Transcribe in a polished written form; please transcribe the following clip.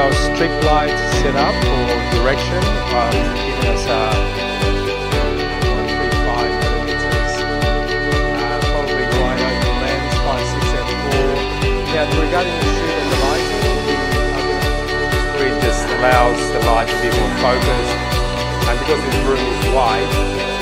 our strip light set up for direction, giving us 135 millimeters. Probably wide open lens, 5.6 f/4. Yeah, regarding the shoot and the light, the grid just allows the light to be more focused, and because this room is wide.